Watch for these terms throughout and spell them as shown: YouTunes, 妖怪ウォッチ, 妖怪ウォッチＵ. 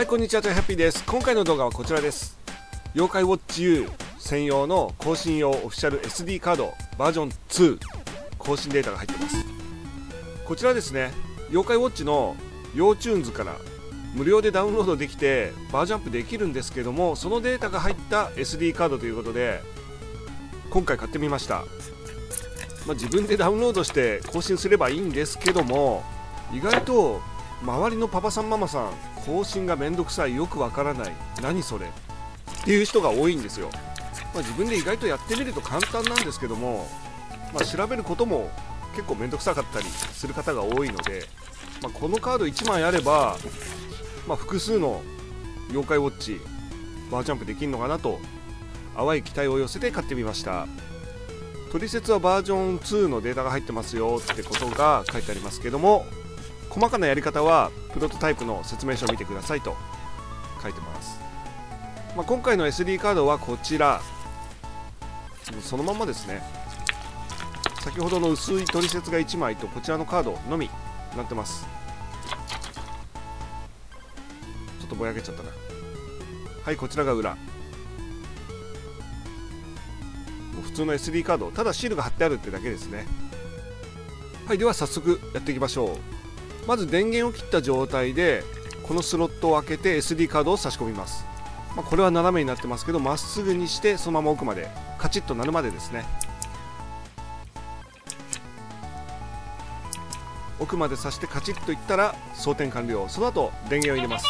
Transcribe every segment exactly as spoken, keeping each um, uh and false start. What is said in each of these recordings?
はい、こんにちは、トイハッピーです。今回の動画はこちらです。妖怪ウォッチ U 専用の更新用オフィシャル エスディー カードバージョンツー更新データが入っています。こちらですね、妖怪ウォッチの YouTunes から無料でダウンロードできてバージョンアップできるんですけども、そのデータが入った エスディー カードということで今回買ってみました。まあ、自分でダウンロードして更新すればいいんですけども、意外と周りのパパさんママさん、更新がめんどくさい、よくわからない、何それっていう人が多いんですよ。まあ、自分で意外とやってみると簡単なんですけども、まあ、調べることも結構めんどくさかったりする方が多いので、まあ、このカードいちまいあれば、まあ、複数の妖怪ウォッチバージョンアップできるのかなと淡い期待を寄せて買ってみました。取説はバージョンツーのデータが入ってますよってことが書いてありますけども、細かなやり方はプロトタイプの説明書を見てくださいと書いてます。まあ、今回の エスディー カードはこちら、そのまんまですね。先ほどの薄い取説がいちまいとこちらのカードのみになってます。ちょっとぼやけちゃったな。はい、こちらが裏、普通の エスディー カード、ただシールが貼ってあるってだけですね。はい、では早速やっていきましょう。まず電源を切った状態でこのスロットを開けて エスディー カードを差し込みます。まあ、これは斜めになってますけど、まっすぐにしてそのまま奥までカチッとなるまでですね。奥まで差してカチッといったら装填完了。その後電源を入れます。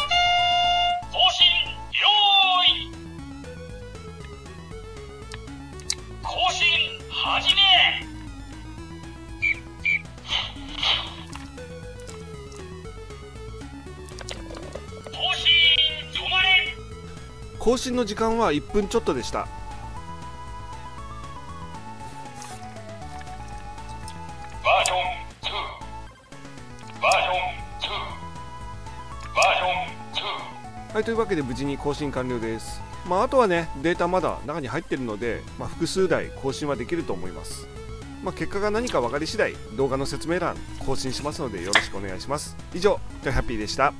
更新の時間はいっぷんちょっとでした。バージョンツー、バージョンツー、バージョンツー。はい、というわけで無事に更新完了です。まあ、あとはね、データまだ中に入ってるので、まあ、複数台更新はできると思います。まあ、結果が何か分かり次第動画の説明欄更新しますのでよろしくお願いします。以上、トイハッピーでした。